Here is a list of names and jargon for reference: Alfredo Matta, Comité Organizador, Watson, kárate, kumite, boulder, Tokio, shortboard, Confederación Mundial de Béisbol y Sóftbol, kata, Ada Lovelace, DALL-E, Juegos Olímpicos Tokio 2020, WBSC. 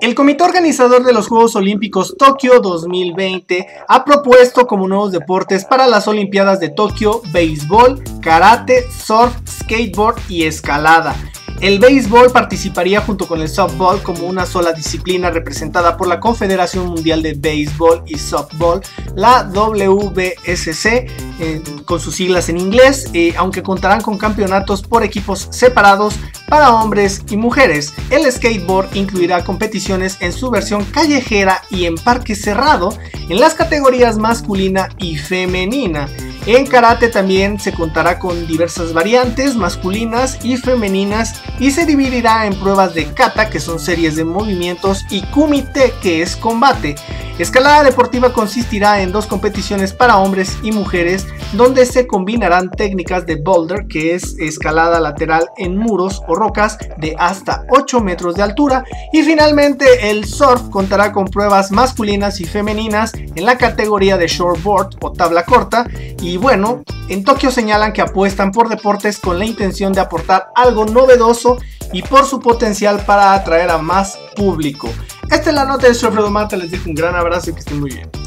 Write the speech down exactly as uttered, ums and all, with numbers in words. El comité organizador de los Juegos Olímpicos Tokio dos mil veinte ha propuesto como nuevos deportes para las Olimpiadas de Tokio béisbol, karate, surf, skateboard y escalada. El béisbol participaría junto con el softball como una sola disciplina representada por la Confederación Mundial de Béisbol y Softball, la W B S C, eh, con sus siglas en inglés, eh, aunque contarán con campeonatos por equipos separados para hombres y mujeres. El skateboard incluirá competiciones en su versión callejera y en parque cerrado en las categorías masculina y femenina. En karate también se contará con diversas variantes masculinas y femeninas y se dividirá en pruebas de kata, que son series de movimientos, y kumite, que es combate. Escalada deportiva consistirá en dos competiciones para hombres y mujeres donde se combinarán técnicas de boulder, que es escalada lateral en muros o rocas de hasta ocho metros de altura, y finalmente el surf contará con pruebas masculinas y femeninas en la categoría de shortboard o tabla corta. Y bueno, en Tokio señalan que apuestan por deportes con la intención de aportar algo novedoso y por su potencial para atraer a más público. Esta es la nota de Alfredo Matta, les dejo un gran abrazo y que estén muy bien.